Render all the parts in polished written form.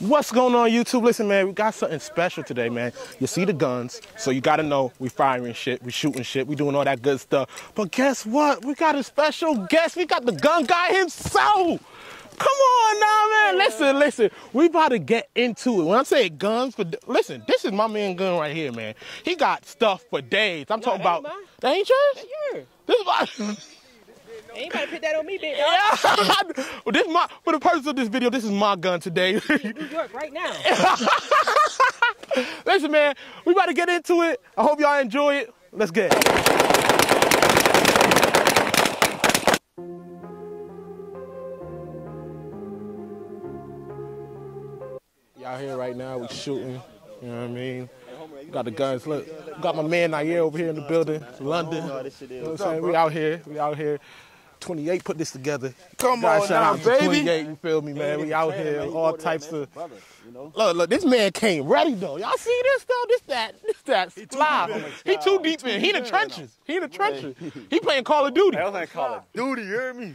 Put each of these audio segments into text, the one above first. What's going on, YouTube? Listen, man, we got something special today, man. You see the guns, so you gotta know we firing shit, we shooting shit, we doing all that good stuff. But guess what? We got a special guest. We got the gun guy himself. Come on now, man. Listen. We about to get into it. When I say guns, but listen, this is my man Gun right here, man. He got stuff for days. I'm talking about. That ain't yours? Yeah. This is my. Ain't nobody put that on me, big dog. Yeah. Well, this my, for the purpose of this video, this is my gun today. New York right now. Listen, man, we about to get into it. I hope y'all enjoy it. Let's get it. Out here right now, we're shooting, you know what I mean? Got the guns. Look, got my man Nayer over here in the building, London. You know what I'm saying? We out here. 28 put this together. Come on now, baby. 28, you feel me, man? We out here, all types of. Look, this man came ready though. Y'all see this though? This that fly. He too deep in. He in the trenches. He playing Call of Duty. I like Call of Duty. You hear me?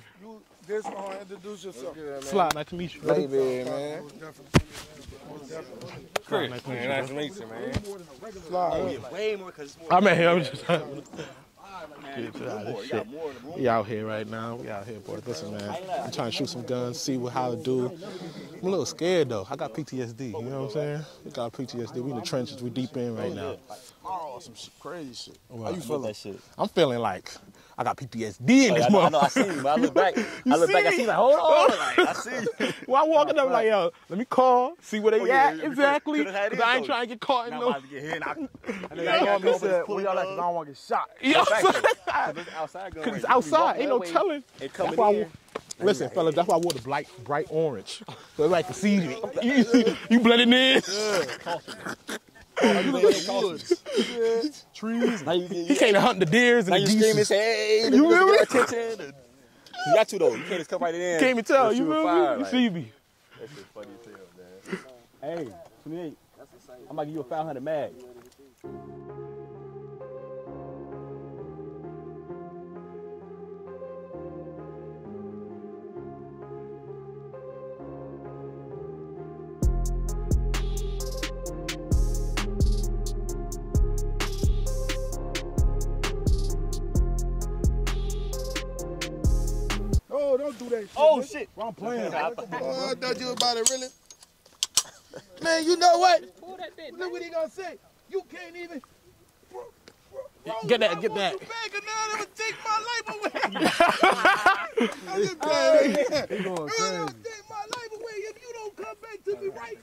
This one, introduce yourself. Fly, nice to meet you. Hey, man. Chris, man, nice to meet you, man. Fly. Way more because it's more. I'm at here. I'm just. We out here right now. We out here, boy. Listen, man. I'm trying to shoot some guns, see how to do. I'm a little scared though. I got PTSD. You know what I'm saying? We got PTSD. We in the trenches. We deep in right now. Oh, some crazy shit. How you feeling? That shit? I'm feeling like I got PTSD in this month. I know, I see you, but I look back. I see you like, hold on. Like, I see you. Well, I'm walking up like, yo, let me call, see where they at exactly. Because I ain't trying to get caught in no. I'm about to get hit. We all like, I don't want to get shot. Because it's outside. Because it's outside. Ain't no telling. That's why I, listen, fellas, that's why I wore the bright orange. So everybody can see me. You blending in. Trees. He came to hunt the deers and the geese. Hey, you feel me? Attention. You got you though. You can't just come right in. Can't even tell. You feel me? You see me? That shit funny as hell, man. Hey, 28. I'm gonna give you a 500 mag. Don't do that shit. Oh, man. Shit. I'm playing. Oh, I thought you were about it, really. Man, you know what? Look what he gonna say. You can't even. Bro, get that. I'm gonna take my life away. I'm just playing. You're going crazy. I'm gonna take my life away if you don't come back to me right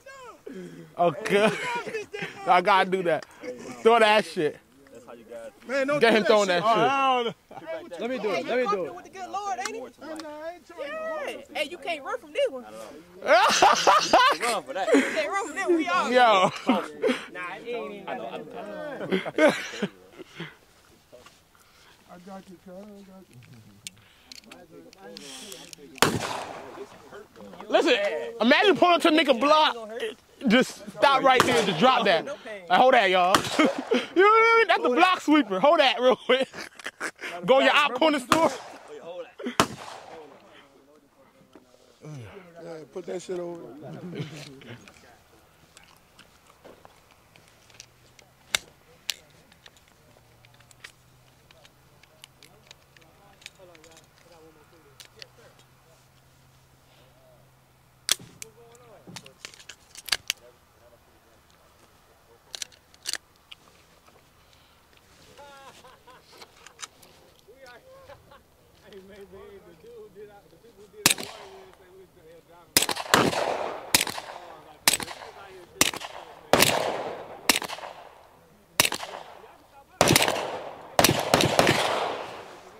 now. Okay. I gotta do that. Throw that shit. Man, don't get him throwing that shit. Let me do it. Let me do it. With the good Lord, ain't it? Yeah. Hey, you can't run from this one. You can't run from this one. We all. Yo. Nah, it ain't even. I know. I got you, cuz. Listen, imagine pulling up to a nigga block. Just stop right there and just drop that. Like, hold that, y'all. You know what I mean? That's the block sweeper. Hold that real quick. Go your op corner store. Yeah, put that shit over.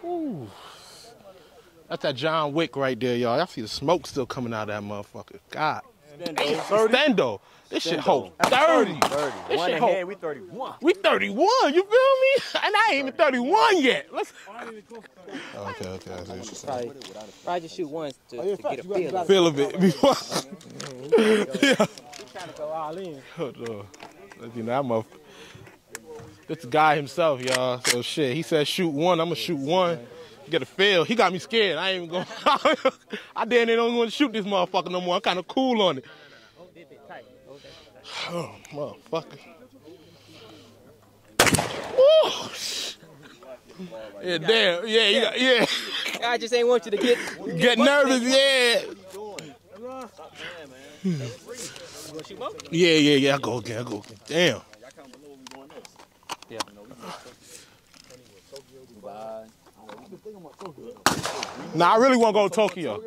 Ooh. That's that John Wick right there, y'all. Y'all see the smoke still coming out of that motherfucker. God. Stendo. This shit hold 30. This shit hold. We 31. We 31. You feel me? And I ain't even 31 yet. Let's. Okay. I just shoot once to get a feel of it. Yeah. Trying to go all in. Hold on. You know that motherfucker. This guy himself, y'all. So shit. He said shoot one. I'ma shoot one. Get a fail. He got me scared. I ain't even gonna. I damn near don't want to shoot this motherfucker no more. I'm kind of cool on it. Oh, motherfucker. Yeah, damn. Yeah, you got, yeah. I just ain't want you to get nervous. Yeah. Stop playing, man. Yeah. I go again. Damn. Yeah. Nah, I really want to go to Tokyo.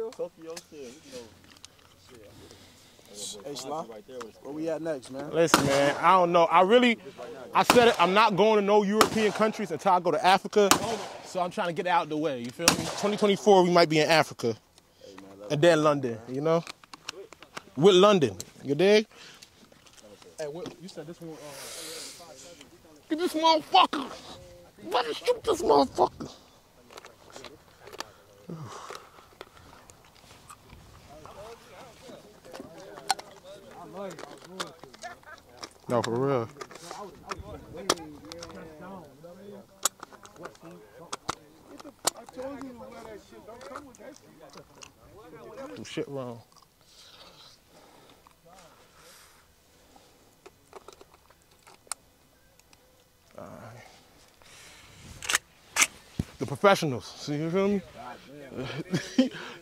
Hey, Sly, where we at next, man? Listen, man, I don't know. I said it, I'm not going to no European countries until I go to Africa. So I'm trying to get out of the way, you feel me? 2024, we might be in Africa. And then London, you know? With London, you dig? Hey, what, you said this one, get this motherfucker! Better shoot this motherfucker! No, for real. Some shit wrong. All right. The professionals. See, you feel me?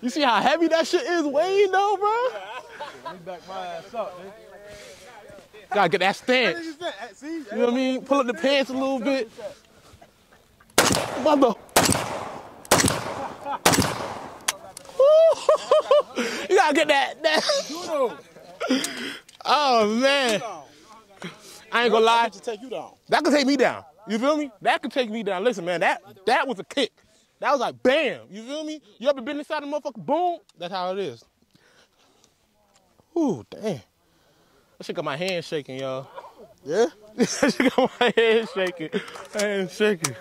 You see how heavy that shit is weighing though, bro? Let me back my ass up, man. Gotta get that stance. You know what I mean? Pull up the pants a little bit. Mother. You gotta get that. Oh, man. I ain't gonna lie. That could take me down. You feel me? That could take me down. Listen, man, that was a kick. That was like, bam. You feel me? You ever been inside the motherfucker? Boom. That's how it is. Ooh, damn. That shit got my hand shaking, y'all. Yeah? That shit got my hand shaking.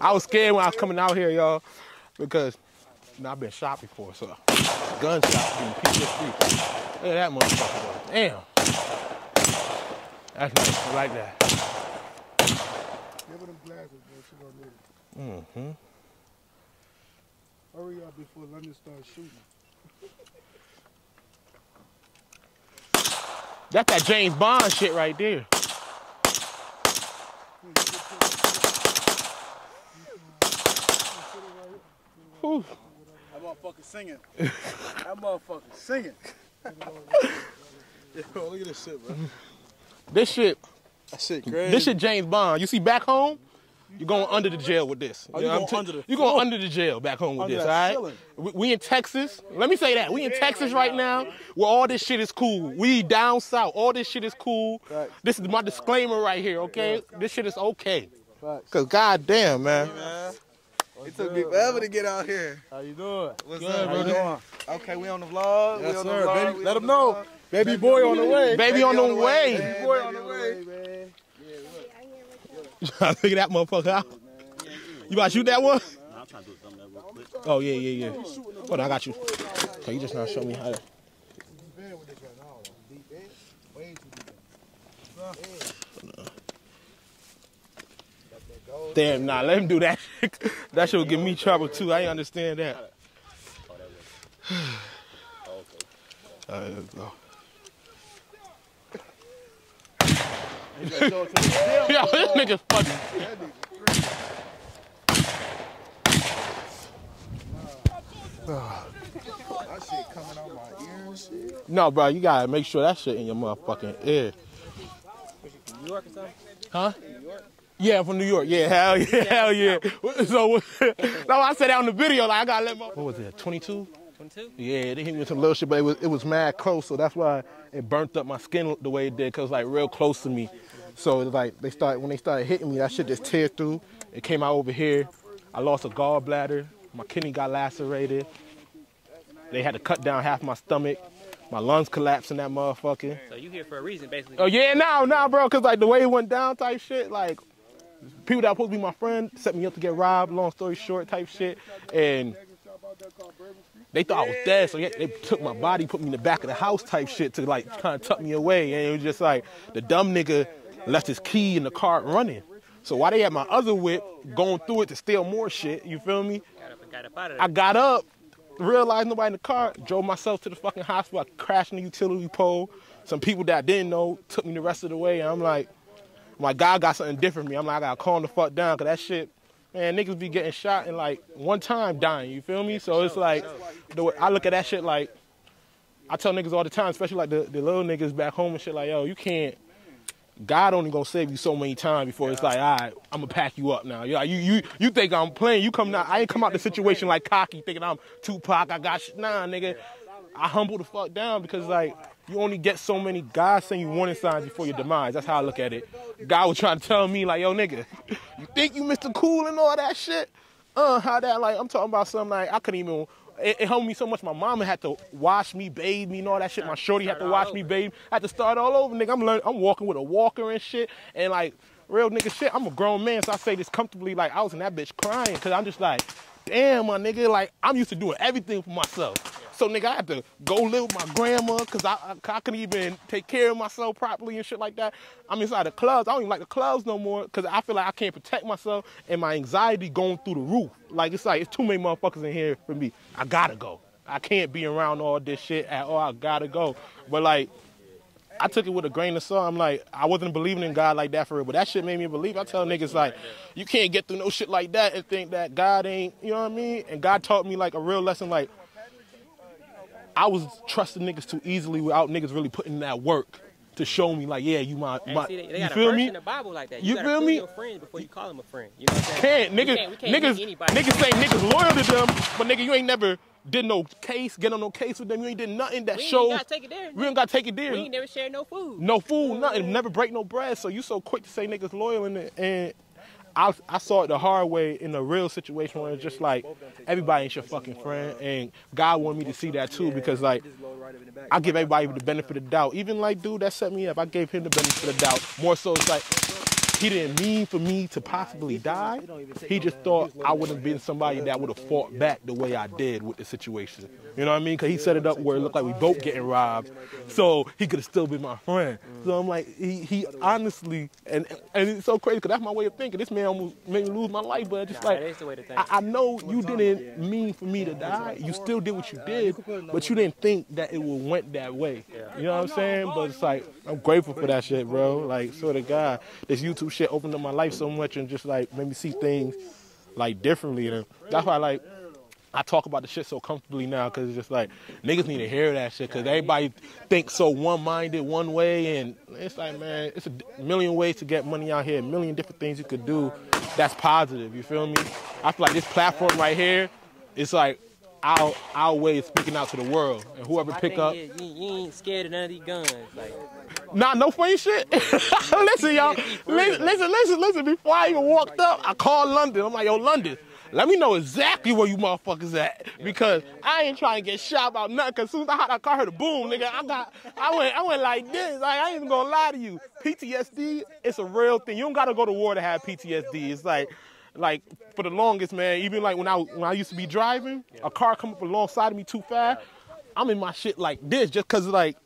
I was scared when I was coming out here, y'all, because you know, I've been shot before, so gunshots and PTSD. Look at that motherfucker, though. Damn. That's nice. I like that. Give her them glasses, bro. She gonna need it. Mm-hmm. Hurry up before London starts shooting. That's that James Bond shit right there. Whew. That motherfucker singing. Yo, look at this shit, bro. That shit crazy. This shit James Bond. You see back home, you're going under the jail with this. Oh, you're going under the jail back home with this, all right? We in Texas. Let me say that. We in Texas right now where all this shit is cool. We down south. All this shit is cool. Right. This is my disclaimer right here, okay? Yeah. This shit is okay. Because goddamn, man. Hey, man. It took me forever to get out here. How you doing? What's up, brother? Okay, we on the vlog. Yes, sir. Baby, let them know. Baby boy on the way. Baby on the way. Baby boy on the way. Look at that motherfucker out. You about to shoot that one? Nah, I'm trying to do something that real quick. Oh, yeah. Hold on, I got you. Okay, you just not show me how to. Damn, nah, let him do that. That shit will give me trouble, too. I ain't understand that. All right, let's go. Yo, this nigga's fucking. That shit coming out my ear and shit. No, bro, you gotta make sure that shit in your motherfucking ear. From New York or something? Huh? New York? Yeah, from New York. Yeah, hell yeah, hell yeah. So, no, I said that on the video. Like I gotta let my. What was it? 22. 22? Yeah, they hit me with some little shit, but it was mad close, so that's why it burnt up my skin the way it did, because it was like real close to me. So it's like when they started hitting me, that shit just teared through. It came out over here. I lost a gallbladder. My kidney got lacerated. They had to cut down half my stomach. My lungs collapsed in that motherfucker. So you here for a reason, basically. Oh yeah, nah, bro, because like the way it went down type shit, like people that were supposed to be my friend set me up to get robbed, long story short type shit. And they thought I was dead, so they took my body, put me in the back of the house type shit to like kind of tuck me away. And it was just like the dumb nigga left his key in the car running. So while they had my other whip going through it to steal more shit, you feel me? I got up, realized nobody in the car, drove myself to the fucking hospital. I crashed in the utility pole. Some people that I didn't know took me the rest of the way. And I'm like, God got something different for me. I'm like, I gotta calm the fuck down, cause that shit, man, niggas be getting shot and like one time dying, you feel me? So it's like, the way I look at that shit like, I tell niggas all the time, especially like the little niggas back home and shit like, yo, you can't, God only gonna save you so many times before it's like, all right, I'm gonna pack you up now. You're like, you think I'm playing, you come now, I ain't come out the situation like cocky, thinking I'm Tupac, I got shit. Nah, nigga, I humble the fuck down because like, you only get so many God send you warning signs before your demise. That's how I look at it. God was trying to tell me like, yo, nigga, you think you Mr. Cool and all that shit? How that, like, I'm talking about something like, I couldn't even, it helped me so much. My mama had to wash me, bathe me, and all that shit. My shorty had to wash me, bathe. I had to start all over, nigga. I'm walking with a walker and shit. And like, real nigga shit, I'm a grown man, so I say this comfortably. Like, I was in that bitch crying, because I'm just like, damn, my nigga, like, I'm used to doing everything for myself. So, nigga, I had to go live with my grandma, because I couldn't even take care of myself properly and shit like that. I'm inside the clubs. I don't even like the clubs no more, because I feel like I can't protect myself, and my anxiety going through the roof. Like, it's too many motherfuckers in here for me. I gotta go. I can't be around all this shit at all. I gotta go. But, like, I took it with a grain of salt. I'm like, I wasn't believing in God like that for real, but that shit made me believe. I tell niggas, like, you can't get through no shit like that and think that God ain't, you know what I mean? And God taught me, like, a real lesson, like, I was trusting niggas too easily without niggas really putting in that work to show me, like, yeah, you my they you feel me? In the Bible like that. You gotta feel me? Your friend before you call him a friend. You know what I'm saying? Niggas say niggas loyal to them, but nigga, you ain't never did no case, get on no case with them. You ain't did nothing that shows. We ain't gotta take it there. We ain't gotta take it there. We ain't never shared no food. No food, nothing. Never break no bread. So you so quick to say niggas loyal in it, and I saw it the hard way in a real situation where it's just like, everybody ain't your fucking friend, and God wanted me to see that too, because like, I give everybody the benefit of the doubt. Even like dude that set me up, I gave him the benefit of the doubt. More so it's like, he didn't mean for me to possibly die. He just thought I would have been somebody that would have fought back the way I did with the situation. You know what I mean? Because he set it up where it looked like we both getting robbed, so he could have still been my friend. So I'm like, he honestly, and it's so crazy because that's my way of thinking. This man almost made me lose my life, but just like, I know you didn't mean for me to die. You still did what you did, but you didn't think that it would went that way. You know what I'm saying? But it's like, I'm grateful for that shit, bro. Like, swear to God, this YouTube shit opened up my life so much and just like made me see things like differently. And that's why like, I talk about the shit so comfortably now because it's just like, niggas need to hear that shit because everybody thinks so one-minded one way, and it's like, man, it's a million ways to get money out here, a million different things you could do that's positive, you feel me? I feel like this platform right here, it's like our way of speaking out to the world, and whoever pick up. You ain't scared of none of these guns. Like. Nah, no funny shit. Listen, y'all, listen, before I even walked up, I called London. I'm like, yo, London, let me know exactly where you motherfuckers at, because I ain't trying to get shot about nothing. Cause as soon as I had that car, heard a boom, nigga, I went like this. Like, I ain't even gonna lie to you. PTSD, it's a real thing. You don't gotta go to war to have PTSD. It's like for the longest, man. Even like when I used to be driving, a car come up alongside of me too fast, I'm in my shit like this, just cause like.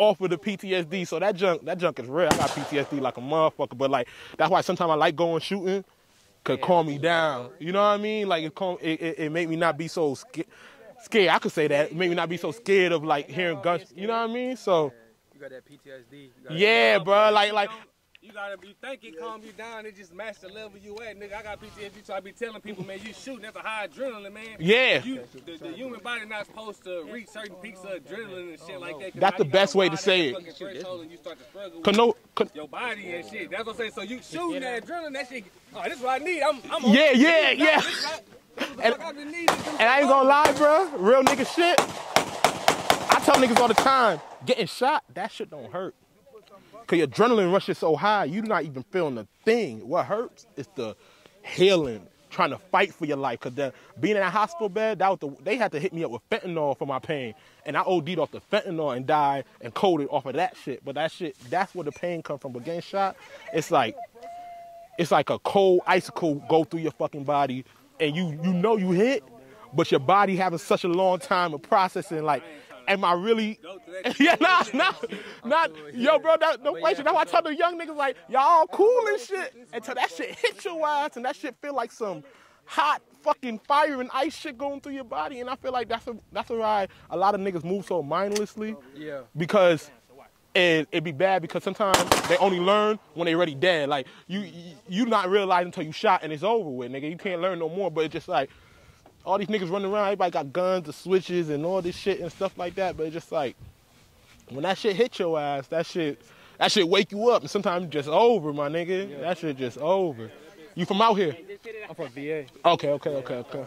Off of the PTSD, so that junk is real. I got PTSD like a motherfucker, but like that's why sometimes I like going shooting, could calm me down. You know what I mean? Like it made me not be so scared. I could say that. It made me not be so scared of like hearing guns. You know what I mean? So you got that PTSD. Yeah, bro. Like. You gotta be thinking, calm you down, it just match the level you at, nigga. I got PTSD, so I be telling people, man, you shooting, that's a high adrenaline, man. Yeah. The human body not supposed to reach certain peaks of adrenaline and shit like that. That's the best way to say it. You start to struggle with your body and shit. That's what I'm saying. So you shooting that adrenaline, that shit, oh, this is what I need. I'm on. Yeah. And I ain't gonna lie, bro. Real nigga shit. I tell niggas all the time, getting shot, that shit don't hurt. Because your adrenaline rush is so high, you're not even feeling the thing. What hurts is the healing, trying to fight for your life. Because being in a hospital bed, they had to hit me up with fentanyl for my pain. And I OD'd off the fentanyl and died and coded off of that shit. But that shit, that's where the pain comes from. But getting shot, it's like a cold icicle go through your fucking body. And you know you hit, but your body having such a long time of processing, like, am I really? Yeah, not. Yo, bro, no question. That's why I tell the young niggas, like, y'all cool and shit until that shit hit your ass and that shit feel like some hot fucking fire and ice shit going through your body. And I feel like that's why a lot of niggas move so mindlessly. Yeah. Because it'd be bad because sometimes they only learn when they already dead. Like, you not realize until you shot and it's over with, nigga. You can't learn no more. But it's just like, all these niggas running around, everybody got guns and switches and all this shit and stuff like that. But it's just like, when that shit hit your ass, that shit wake you up. And sometimes just over, my nigga. Yeah. That shit just over. You from out here? I'm from VA. Okay.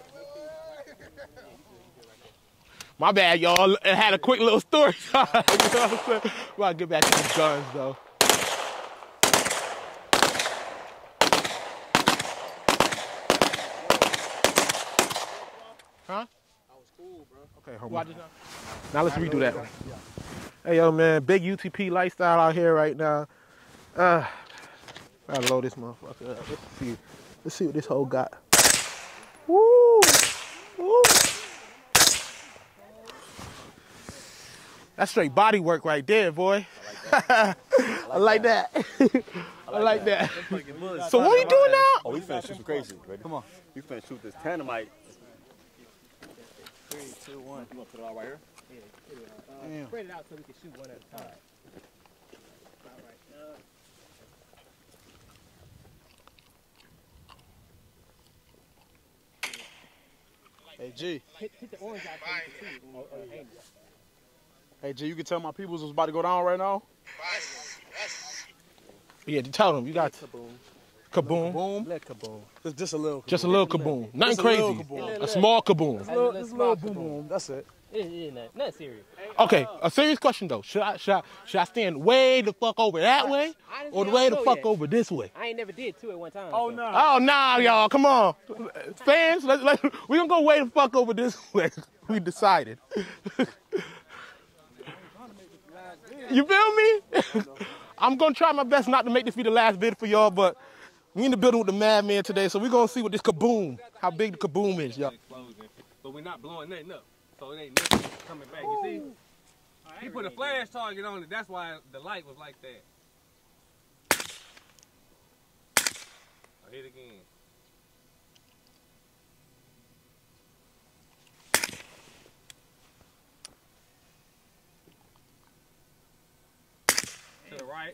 My bad, y'all. It had a quick little story. You know what I'm saying? Well, I'll get back to these guns, though. Huh? I was cool, bro. Okay, hold on. Now let's redo that one. Hey, yo, man. Big UTP lifestyle out here right now. I'll load this motherfucker up. Let's see what this hole got. Woo! Woo! That's straight body work right there, boy. I like that. I like that. So what we doing now? Oh, we finna shoot some crazy, baby. Come on. We finna shoot this tanamite. 3, 2, 1. You want to put it all right here? Yeah. Spread it out so we can shoot one at a time. Hey, G. Hit the orange out so you can see it. Hey, G, you can tell my peoples was about to go down right now? Yeah, tell them. You got to. Kaboom. Kaboom. Let kaboom. Just a little kaboom. Just a little kaboom. Nothing crazy. A small kaboom. Just a little boom boom. That's it. Not serious. Okay, a serious question though. Should I stand way the fuck over that way? Or the way the fuck over this way? I ain't never did two at one time. Oh, no. Oh, nah, y'all. Come on. Fans, we're going to go way the fuck over this way. We decided. You feel me? I'm going to try my best not to make this be the last vid for y'all, but we in the building with the madman today, so we're going to see what this kaboom, how big the kaboom is, y'all. But we're not blowing nothing up, so it ain't nothing coming back, you see? He put a flash target on it, that's why the light was like that. I hit again. To the right.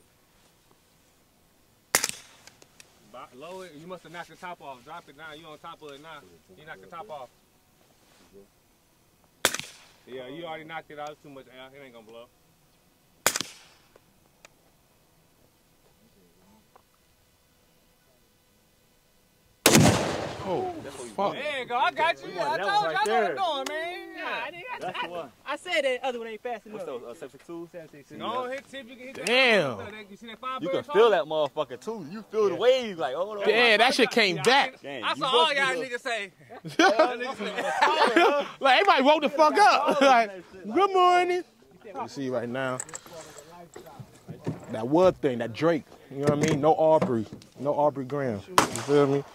Lower it. You must have knocked the top off. Drop it now. You on top of it now. You knocked the top off. Yeah, you already knocked it out. It's too much air. It ain't gonna blow. Oh, fuck. There you go. I got you. I told you. I know what I'm doing, man. I said that other one ain't fast enough. What's that, 7-2? 7-6. No, hit tip, you can hit that. Damn. You see that you can feel that motherfucker, too. You feel the wave. Like, oh, no. Damn, that shit came back. I saw all y'all niggas say. Like, everybody woke the fuck up. Like, good morning. You see right now, that wood thing, that Drake. You know what I mean? No Aubrey. No Aubrey Graham. You feel me?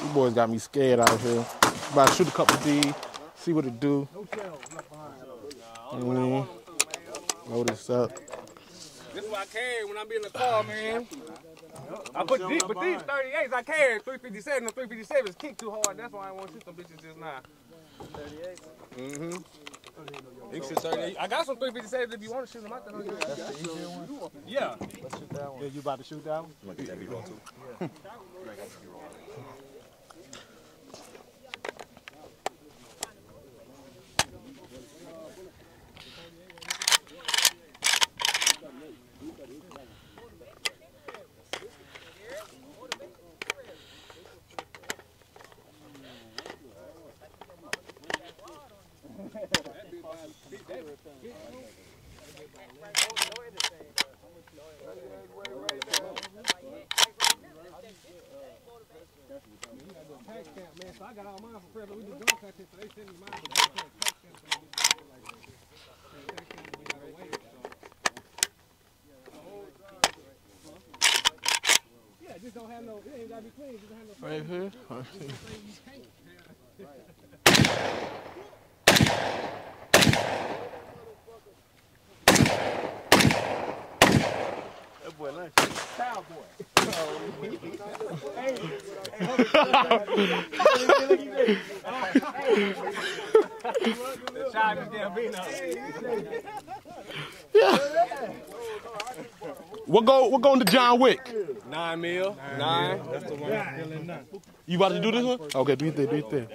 You boys got me scared out here. About to shoot a couple of these. See what it do. Load this up. This is why I carried when I be in the car, man. I put deep, but these 38s I carried 357 and 357s kick too hard. That's why I want to shoot some bitches just now. 38. I got some 357s if you want to shoot them. That's the easier one. Yeah. Let's shoot that one. Yeah, you about to shoot that one? I'm gonna get that be wrong too. Right here. cowboy lunch. Cowboy. Hey. We're going to John Wick. 9 mil. Nine. That's the one. You about to do this one? Okay, do your thing, do your thing.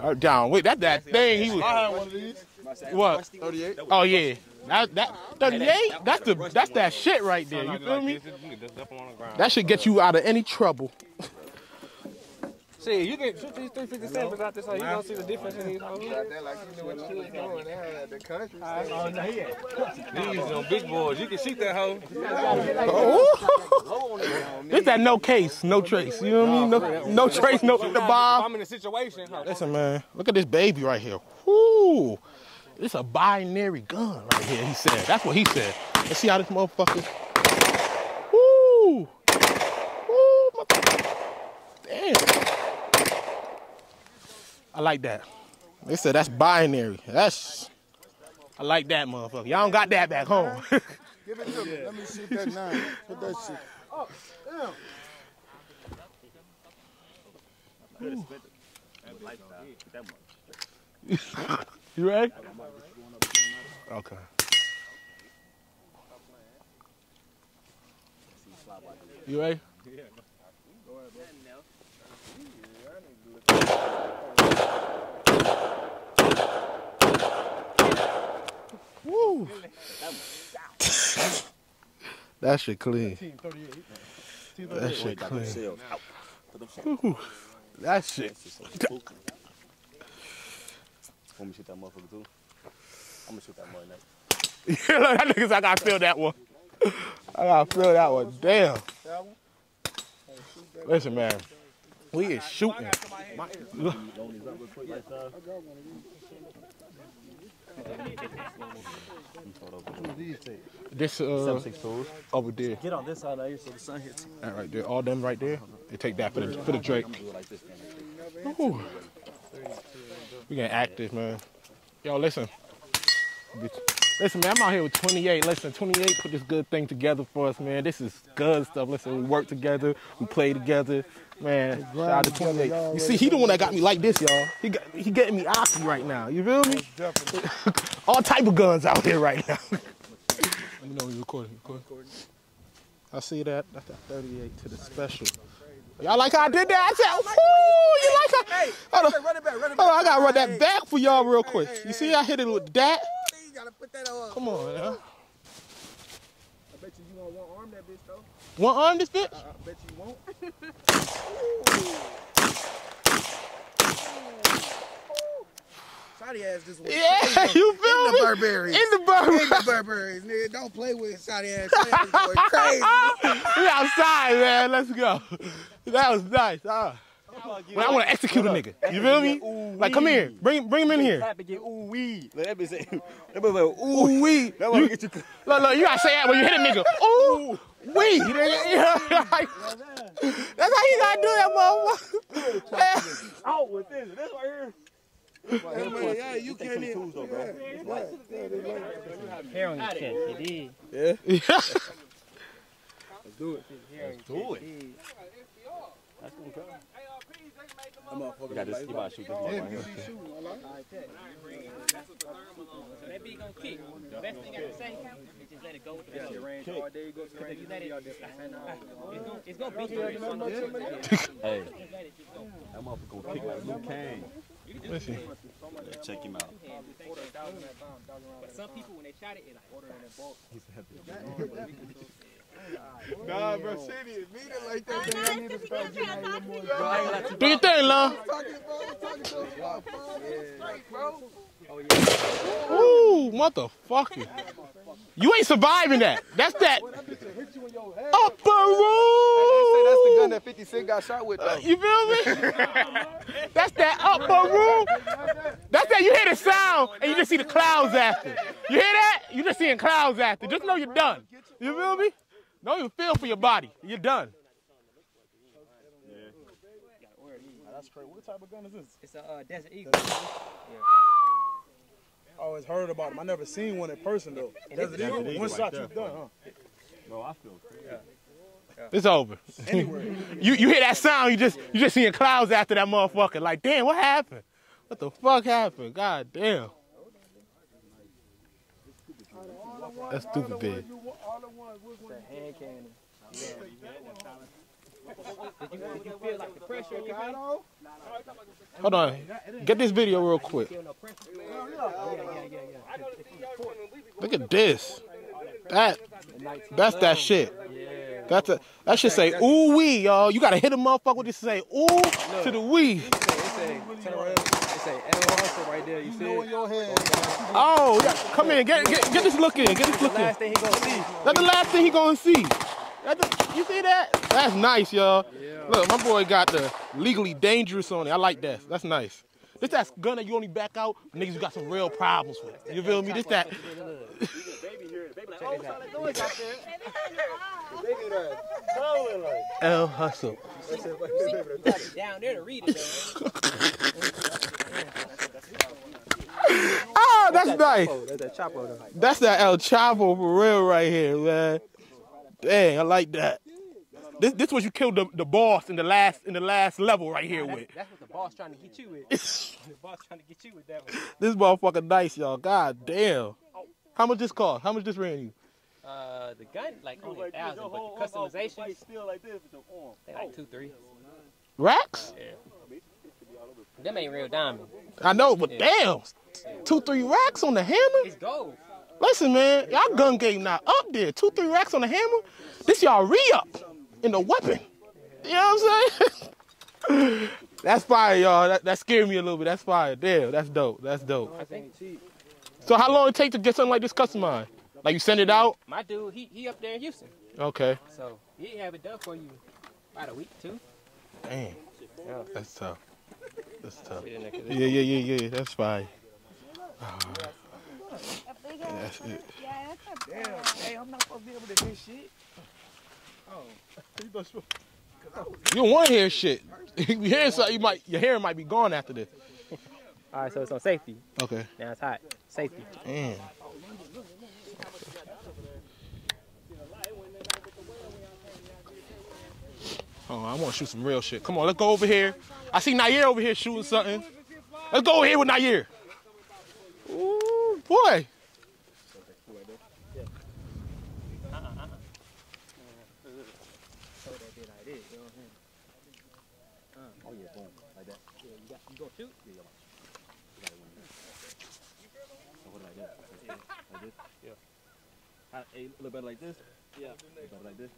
All right, John Wick, that's that thing he was. I had one of these. What? 38. Oh yeah. That 38. That's that shit right there. You feel me? That should get you out of any trouble. See, you can shoot these 357s out there, so you don't see the difference in these hoes. They had the country. These are big boys. You can shoot that hoe. Oh. It's that no case, no trace. You know what I mean? No trace, no the bomb. I'm in a situation. Listen, man, look at this baby right here. Whoo. It's a binary gun right here, he said. That's what he said. Let's see how this motherfucker. Woo! Woo, motherfucker. Damn. I like that. They said that's binary. That's. I like that motherfucker. Y'all don't got that back home. Give it to me. Let me shoot that 9. Put that shit. Oh, damn. You ready? Okay. You ready? Yeah. Go ahead, bro. Woo! That shit clean. That shit clean. Woo. That shit. I'm gonna shoot that motherfucker too. I'm gonna shoot that mother next. Yeah, look, that niggas, I gotta feel that one. I gotta feel that one. Damn. Listen, man. We is shooting. This over there. Get on this side of here so the sun hits. That right there. All them right there. They take that for the Drake. Ooh. We getting active, man. Yo, listen. Listen, man, I'm out here with 28. Listen, 28 put this good thing together for us, man. This is good stuff. Listen, we work together. We play together. Man, shout out to 28. You see, he the one that got me like this, y'all. He getting me oxy right now. You feel me? All type of guns out here right now. Let me know you're recording. I see that. That's that 38 to the special. Y'all like how I did that? I said, woo! You like how? Hey, run it back. I gotta run that back for y'all real quick. You see, I hit it with that. You gotta put that on. Come on, man. I bet you won't one arm that bitch though. One arm this bitch? I bet you won't. Shotty ass this one. Yeah, you feel me? In the Burberries, nigga. Don't play with Shotty ass. Boy, crazy. We outside, man. Let's go. That was nice. When I want to execute a nigga, you feel me? Like, come here, bring him in here. Ooh-wee. That bitch say, ooh-wee. Look, you gotta say that when you hit a nigga. Ooh-wee. That's how you gotta do that, motherfucker. Out with this. This right here. Yeah, you can't even. Hair on your chest, it is. Yeah. Let's do it. Let's do it. That's gonna come. You got this, you about to shoot this motherfucker right here. That beat gonna kick. The best thing I can say is just let it go with the range all day. If you let it, it's gonna beat you. Hey, that motherfucker gonna kick like Luke Kane. Listen. Check him out. But some people, when they shot it, like, nah, bro, shitty. Meet it like that. I need to start getting out more. Do your thing, Lon. Ooh, motherfucker. You ain't surviving that. That's that. Upper room. That's the gun that 50 Cent got shot with, though. You feel me? That's that upper room. That's that you hear the sound and you just see the clouds after. You hear that? You just seeing clouds after. Just know you're done. You feel me? Don't even feel for your body. You're done. Yeah. That's crazy. What type of gun is this? It's a Desert Eagle. Yeah. I always heard about them. I never seen one in person, though. Desert Eagle. One shot, you're done, huh? Bro, I feel crazy. Yeah. Yeah. It's over. Anyway. you hear that sound, you just seeing clouds after that motherfucker. Like, damn, what happened? What the fuck happened? God damn. That's stupid big. That hand cannon. Yeah. Did you feel like the pressure in your head? Hold on. Get this video real quick. Look at this. That's that shit. That's a, that shit say ooh wee, y'all. You gotta hit a motherfucker with this, say ooh to the wee. Oh, come in, get this look in, get this look in. That's the last thing he gonna see. You see that? That's nice, y'all. Yeah. Look, my boy got the legally dangerous on it. I like that. That's nice. This that gun that you only back out, niggas, you got some real problems with. You feel me? This that. El Hustle. Down there to read it. Ah, that's nice. That's that El Chapo for real right here, man. Dang, I like that. This was you killed the boss in the last level right here with. That's what the boss trying to get you with. The boss trying to get you with that one. This motherfucker nice, y'all. God damn. How much this cost? How much this ran you? The gun like only $1,000, but the customization still like this with the arm. They like 2, 3. Racks? Yeah. Them ain't real diamonds. I know, but damn, 2, 3 racks on the hammer. It's gold. Listen, man, y'all gun game not up there. 2, 3 racks on the hammer. This y'all re-up in the weapon. You know what I'm saying? That's fire, y'all. That scared me a little bit. That's fire. Damn, that's dope. That's dope. So how long it take to get something like this customized? Like you send it out? My dude, he up there in Houston. Okay. So he have it done for you about a week or 2. Damn. Yeah. That's tough. That's tough. Yeah. That's fire. That's it. Yeah, that's a damn. Hey, I'm not supposed to be able to hear shit. Oh. You don't want to hear shit. You hear something, your hair might be gone after this. All right, so it's on safety. Okay. Now it's hot. Safety. Damn. Oh, I want to shoot some real shit. Come on, let's go over here. I see Nair over here shooting something. Let's go over here with Nair. Ooh, boy. A little bit like this? Yeah. A little bit like this?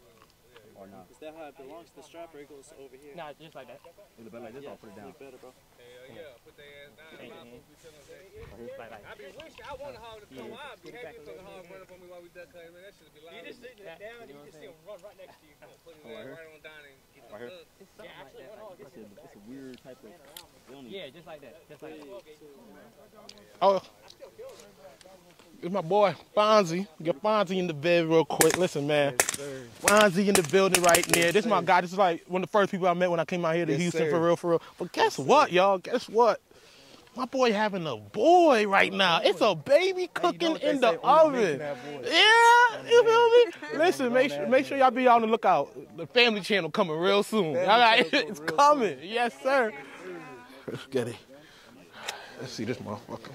Or not? Is that how it belongs? The strap goes over here. Nah, just like that. A little bit like this? Yeah, I'll put it down. Better, bro. Hell yeah, put their ass down. I be wishing I want to hog to come out. Be happy if the hog running for me while we duck hunting. That should be loud. You just sit down and you can see him run right next to you. Put him right on down and get the hook. Yeah, actually, one hog gets him. It's a weird type of... Yeah, just like that. Just like that. Oh. It's my boy Fonzie. Get Fonzie in the bed real quick. Listen, man. Yes, Fonzie in the building right there. Yes, this is my guy. This is like one of the first people I met when I came out here to Houston, for real, for real. But guess what, y'all? Guess what? My boy having a boy right now. It's a baby cooking in the oven. Yeah, you feel me? Listen, make sure y'all be on the lookout. The Family Channel coming real soon. All right, it's coming. Yes, sir. Let's get it. Let's see this motherfucker.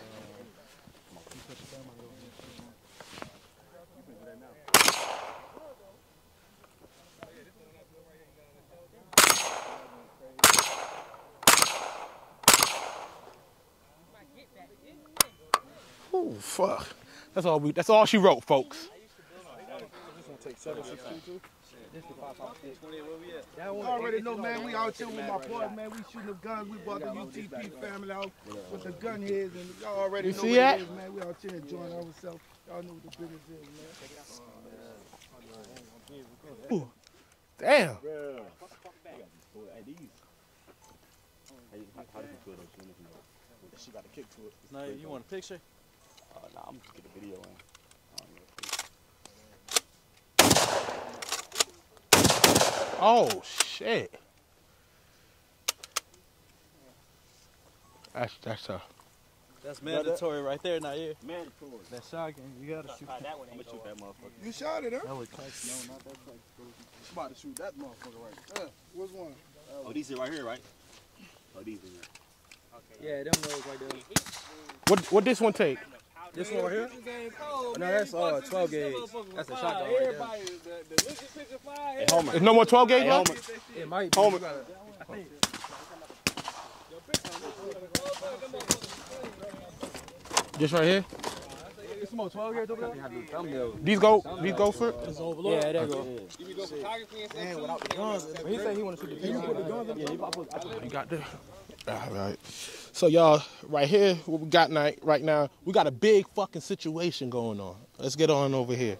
Oh fuck! That's all she wrote, folks. I already know, man. We out here with my boy, man. We shooting the guns. We bought the UTP family out with the gun heads, and y'all already know what it is, man. We out here enjoying ourselves. Y'all know what the business is, man. Ooh, damn. She got a kick to it. No, you want a picture? Nah, I'm just gonna get a video in. Oh shit! That's tough. That's mandatory right there, not you. Mandatory. That shotgun, you gotta shoot. That one ain't gonna shoot that motherfucker. You shot it, huh? That was tight. No, not that tight. I'm about to shoot that motherfucker right there. What's one? Oh, these are right here, right? Oh, these are here. Okay. Yeah, them those right there. What this one take? This one right here? No, that's 12 gauge. That's a shotgun right there. Hey, Homer. There's no more 12 gauge left? It might be. Homer. This right here? These go for it? Yeah, there go. Man, without the guns. He said he want to shoot the guns. Yeah, he got this. All right. So, y'all, right here, what we got right now, we got a big fucking situation going on. Let's get on over here.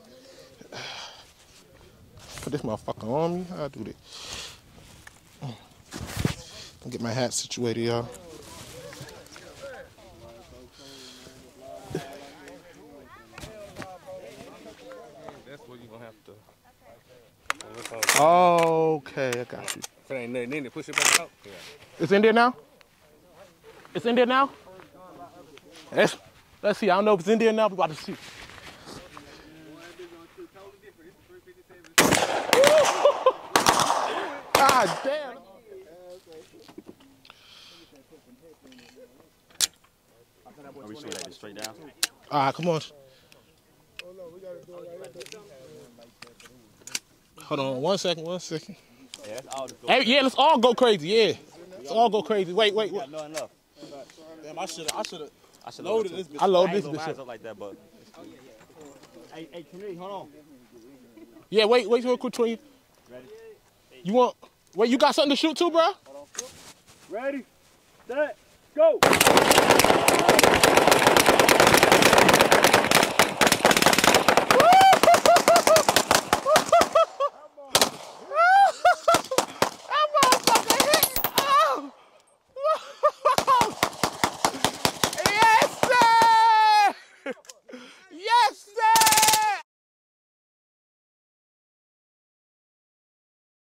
Put this motherfucker on me. I'll do this. Get my hat situated, y'all. Okay, I got you. If it ain't nothing in there, push it back out. Yeah. It's in there now? It's in there now? Let's see, I don't know if it's in there now, but we're about to see. God damn. Are we shooting straight down? All right, come on. Hold on, one second. Yeah, let's all go crazy, yeah. Let's all go crazy. Wait. Damn, I should have loaded this bitch. I loaded this bitch up like that, but. Hey, Tony, hold on. Yeah, wait real quick, Tony. Ready? You want, wait, you got something to shoot too, bro? Ready, set, go.